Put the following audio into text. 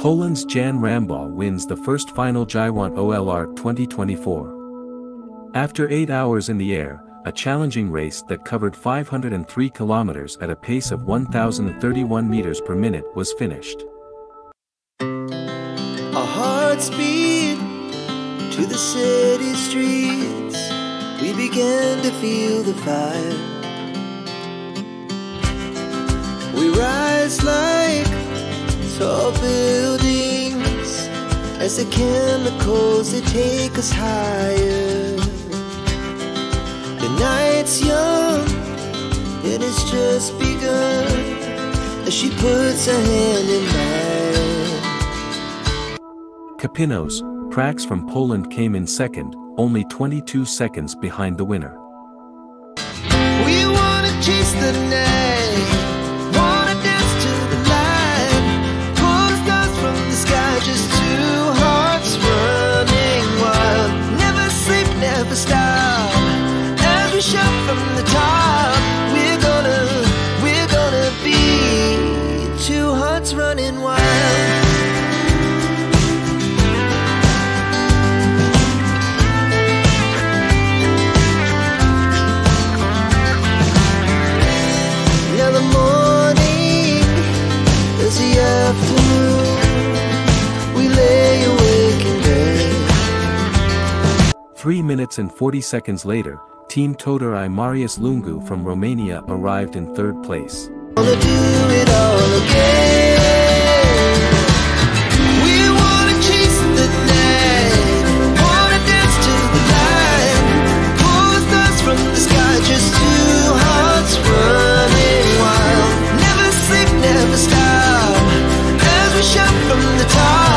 Poland's Jan Rambau wins the first final Giewont OLR 2024. After 8 hours in the air, a challenging race that covered 503 kilometers at a pace of 1,031 meters per minute was finished. Our hearts beat to the city streets. We began to feel the fire. We rise like tall buildings as the chemicals they take us higher. The night's young and it's just begun as she puts her hand in mine. Kapinos, Pracz from Poland came in second, only 22 seconds behind the winner. We wanna chase the night. We lay awake in bed. 3 minutes and 40 seconds later, Team Toader I Marius Lungu from Romania arrived in third place. Wanna do it all again. We wanna chase the night, wanna dance to the light, pull the stars from the sky, just two hearts running wild. Never sleep, never stop. Shot from the top.